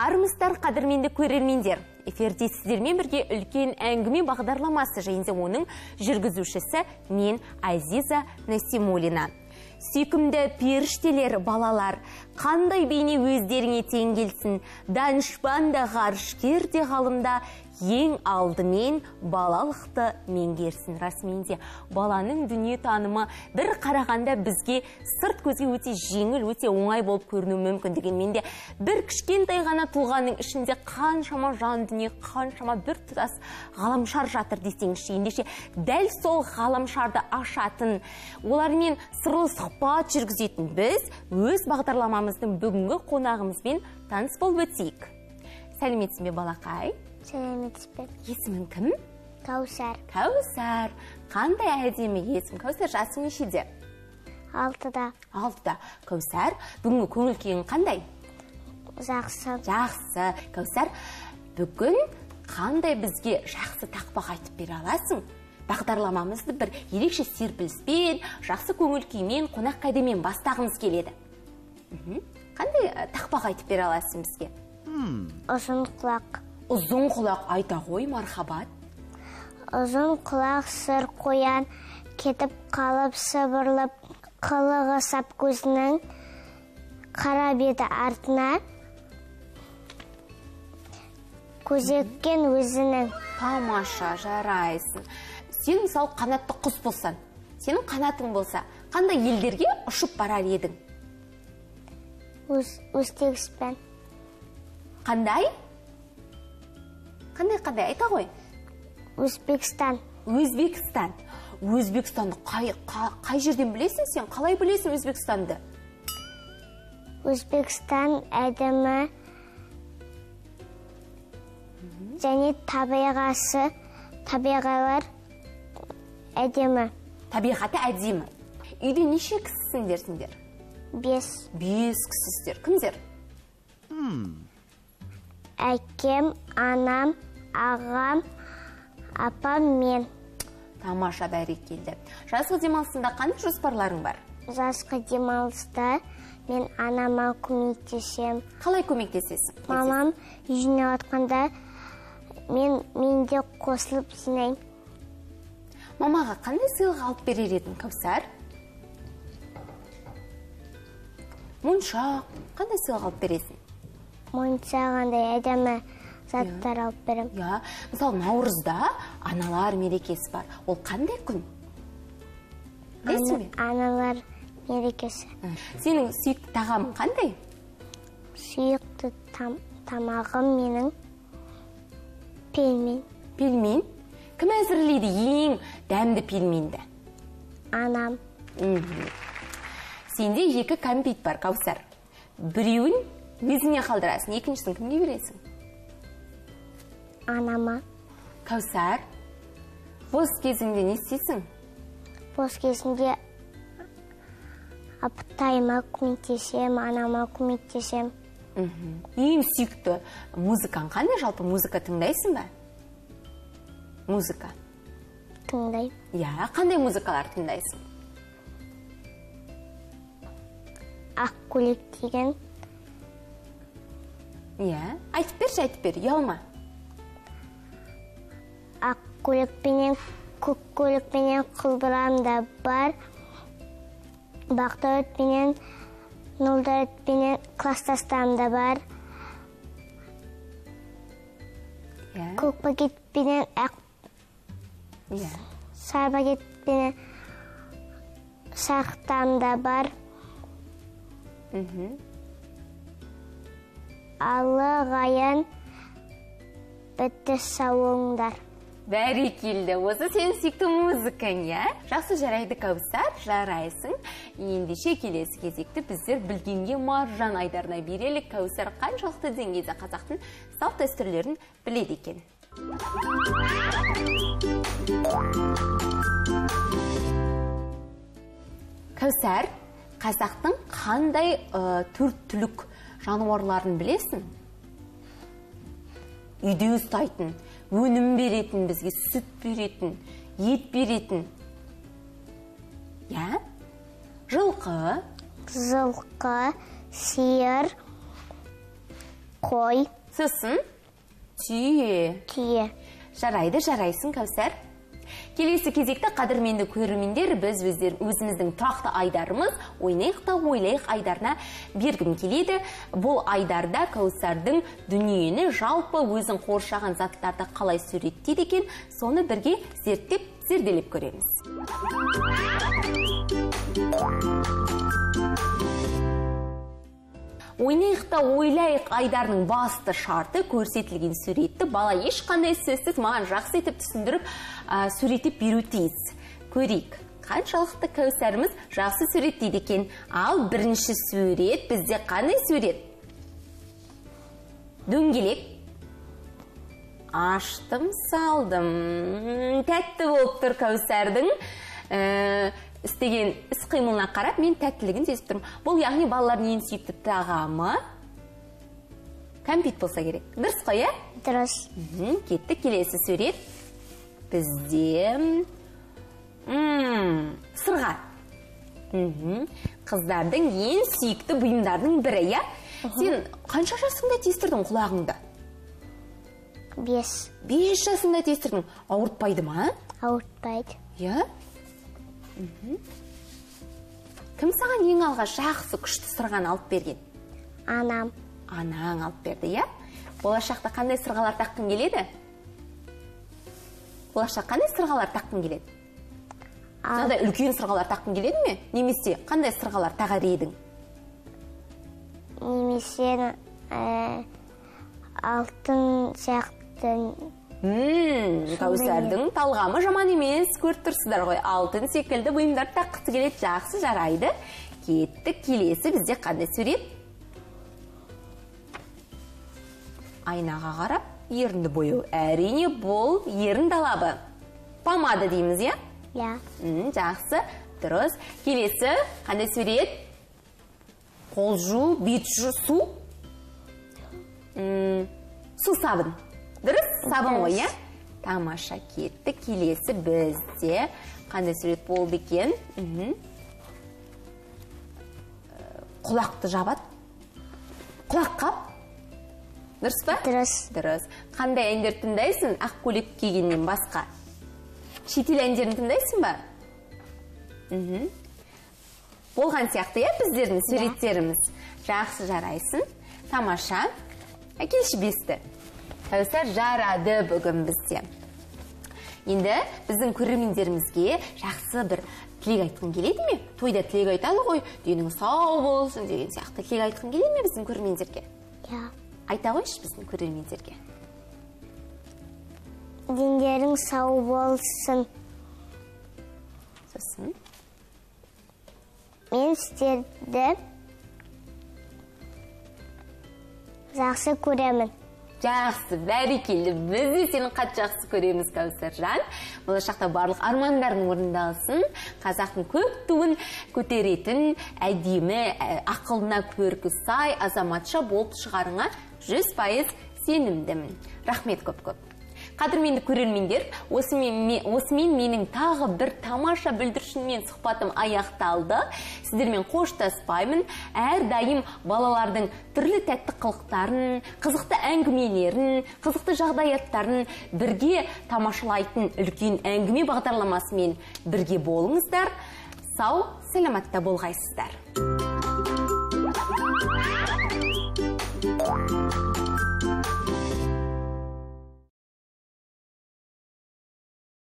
Армыстар, қадірменді көрермендер. Эфирде сіздермен бірге үлкен әңгіме бағдарламасы жайында оның жүргізушісі мен Айзиз Насимулина. Сүйкімді періштелер балалар, қандай бейне өздеріңе тең келсін, данышпан да ғарышкер де ғалымда ең алдымен балалықты меңгерсін. Расменде баланың дүние танымы бір қарағанда бізге сырт көзге өте жеңіл, өте оңай болып көрінуі мүмкін, дегенменде бір кішкентай ғана тұлғаның ішінде қаншама жан дүние, қаншама бір тұтас ғаламшар жатыр десеңізші. Ендеше дәл сол ғаламшарды ашатын, олармен сырлы сұхбат жүргізетін біз өз бағдарламамыздың бүгінгі қонағымызбен таныс болып өтейік. Сәлеметсіз бе, балақай? Сәлеметсіз. Есімің кім? Каусар. Каусар. Қандай әдемі есім. Каусар, жасың нешеде? 6-да. 6-да. Каусар, бүгінгі көңіл күйің қандай? Жақсы. Жақсы. Каусар, бүгін қандай бізге жақсы тақпақ айтып бере аласың? Бағдарламамызды бір ерекше серпіліспен, жақсы көңіл күймен, қонақ кәдемен бастағымыз келеді. Қандай тақпақ айтып бере аласың бізге? Ұзын құлақ. Uzun kulak ayta koy marhabat. Uzun kulak sır koyan, ketip kalıp sabırlıp, kılığı sap gözünün karabedi ardına kuzekken özünün. Tamaşa, jaraysın. Sen misal kanatlı kız bulsan, senin kanatın bulsa, kanday elderge uçup barar edin? Öztekispen. Kanday? Қандай айта ғой? Өзбекстан. Өзбекстан. Өзбекстанды қай жерден білесің сен? Қалай білесің Өзбекстанды? Өзбекстан әдемі және табиғалар әдемі. Табиғаты әдемі. Үйде неше кісісіңдер сендер? 5. 5 кісісіздер. Кімдер? Әкем, анам, ағам, апам, мен. Тамаша, бәрекелді. Жазғы демалысында қандай жоспарларың бар? Жазғы демалысында мен анама көмектесем. Қалай көмектесесің? Мамам жүзіне атқанда мен де қосылып жинайым. Мамаға қандай сыйлық алып берер едің, Каусар? Мұнша, қандай сыйлық алып бересің? Мұнша қандай әдемі заттар алып берем. Мысалы, наурызда аналар мерекесі бар. Ол қандай күн? Аналар мерекесі. Сенің сүйікті тағамың қандай? Сүйікті тамағым менің пельмен. Пельмен? Кім әзірлейді ең дәмді пельменді? Анам. Сенде 2 кәмпит бар, Каусар. Біреуін өзіңе қалдырасың, екіншісін кімге бересің? Anama. Каусар, бос кезіңде не істейсің? Бос кезімде апытайыма көмектесем, анама көмектесем. Ең сүйікті музыкаң қандай? Жалпы музыка тыңдайсың ба? Музыка. Тыңдайым. Қандай музыкалар тыңдайсың? Ақ көйлек деген. Айтып бер, айтып бер, ұялма. Ақ көйлекпенен, көк көйлекпенен қылбырам да бар. Бақта өтпенен, нолда өтпенен кластастам да бар. Көк пакетпенен, сар пакетпенен сақтам да бар. Алы ғайын бітті сауыңдар. Бәрекелді, осы сен сүйікті музыкаң, жақсы жарайды, Каусар, жарайсың. Ендеше келесі кезекті біздер білгенге маржан айдарына берелік. Каусар қаншалықты деңгейде қазақтың салт дәстүрлерін біледі екен. Каусар, қазақтың қандай түр-түлік жануарларын білесің? Үйде ұстайтын, өнім беретін, бізге сүт беретін, ет беретін. Жылқы, сиыр, Koy. Сосын. Түйе. Түйе. Жарайды, жарайсың, Каусар. Келесі кезекте қадірменді көрермендер біз өзіміздің тұрақты айдарымыз ойнайық та ойлайық айдарына бергім келеді. Бұл айдарда Каусардың дүниені жалпы өзін қоршаған заттарды қалай суреттейді екен, соны бірге зерттеп, зерделеп көреміз. Ойнайық та ойлайық айдарының басты шарты көрсетілген суретті бала ешқандай сөзсіз маған жақсы етіп түсіндіріп суреттеп беру тиіс. Көрейік, қаншалықты Каусарымыз жақсы суреттейді екен. Ал бірінші сурет бізде қандай сурет? Дөңгелек. Аштым, салдым. Тәтті болып тұр Каусардың. İstegen іс қимылына қарап, мен тәттілігін сезіп тұрмын. Бұл яғни балалардың ең сүйікті тағамы кәмпит болса керек. Дұрыс қой, ә? Дұрыс. Кетті келесі сурет. Бізде сырға. Қыздардың ең сүйікті бұйымдардың бірі, ә? Сен қанша жасыңда тестірдің құлағыңды? 5. 5 жасыңда тестірдің. Ауыртпайды ма? Ауыртпайды. Иә? Кім саған ең алғаш жақсы күшті сырғаны алып берген? Анам. Анаң алып берді, иә? Болашақта қандай сырғалар таққың келеді? Болашақта қандай сырғалар таққың келеді? Саған да үлкен сырғалар таққың келеді ме? Немесе қандай сырғалар тағар едің? Немесе алтын сияқты. Каусардың талғамы жаман емес, көріп тұрсыздар ғой. Алтын секілді бұйымдар таққысы келеді, жақсы жарайды. Кетті келесі бізде қандай сурет? Айнаға қарап, ерінді бояу. Әрине бұл ерін далабы. Помада дейміз, иә? Иә. Жақсы, дұрыс. Келесі қандай сурет? Қол жуу, бет жуу, су. Су сабын. Дұрыс, сабын ғой, иә? Тамаша, кетті. Келесі бізде қандай сурет болды екен? Құлақты жабады. Құлақ қап. Дұрыс па? Дұрыс. Дұрыс. Қандай әндер тыңдайсың? Ақ көйлек кигеннен басқа. Шетел әндерін тыңдайсың ба? Болған сияқты, иә, біздердің суреттеріміз. Жақсы жарайсың. Тамаша. Келесі бесті. Каусар жарады бүгін бізде. Енді біздің көрермендерімізге жақсы бір тілек айтқың келеді ме? Тойда тілек айталы ғой, денің сау болсын деген сияқты тілек айтқың келеді ме біздің көрермендерге? Иә. Айта қойшы біздің көрермендерге. Денің сау болсын. Сосын. Мен сіздерді жақсы көремін. Жақсы, бәрекелді. Біз де сені қатты жақсы көреміз, Каусаржан. Болашақта барлық армандарың орындалсын, қазақтың көк туын көтеретін, әдемі, ақылына көркі сай, азаматша болып шығарыңа 100% сенімдімін. Рахмет көп-көп. Қадірменді көрермендер, осымен менің тағы бір тамаша бүлдіршінмен сұхбатым аяқталды. Сіздермен қоштаспаймын. Әрдайым балалардың түрлі тәтті қылықтарын, қызықты әңгімелерін, қызықты жағдаяттарын бірге тамашалайтын үлкен әңгіме бағдарламасымен бірге болыңыздар. Сау, саламатта болғайсыздар.